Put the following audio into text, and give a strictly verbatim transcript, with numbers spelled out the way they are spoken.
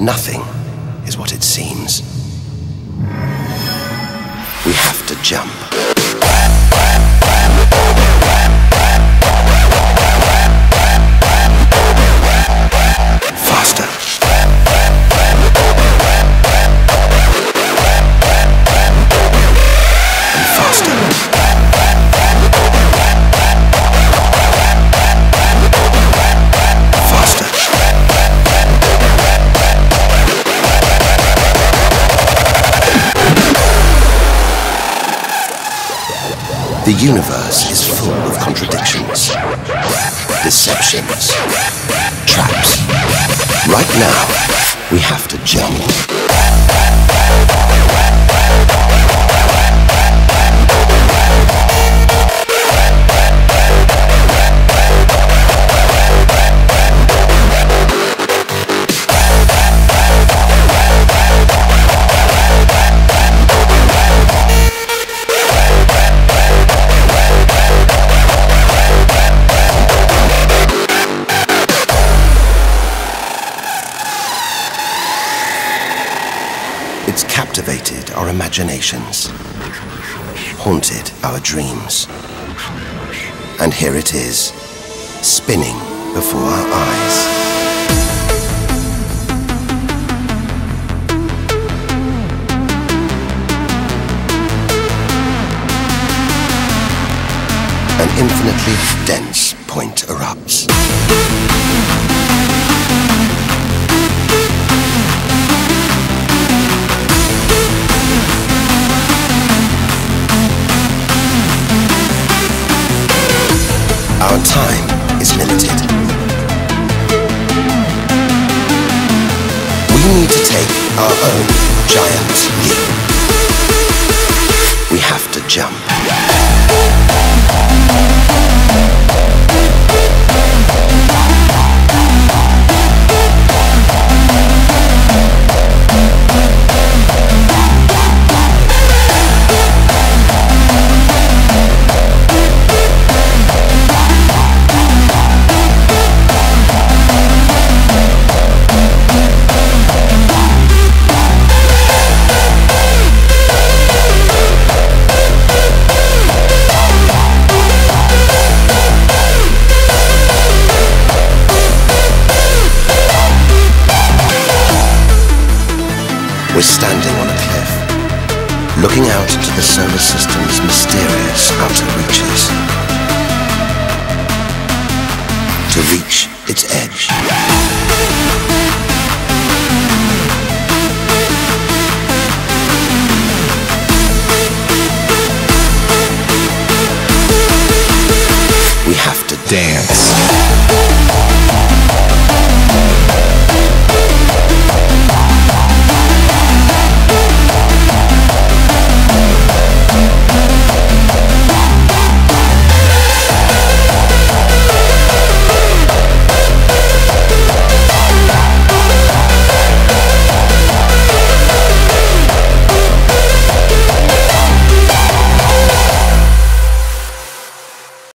Nothing is what it seems. We have to jump. Faster. And faster. The universe is full of contradictions, deceptions, traps. Right now, we have to jump. It's captivated our imaginations, haunted our dreams. And here it is, spinning before our eyes. An infinitely dense point erupts. Our time is limited. We need to take our own giant leap. We have to jump. We're standing on a cliff, looking out into the solar system's mysterious outer reaches. To reach its edge. We have to dance.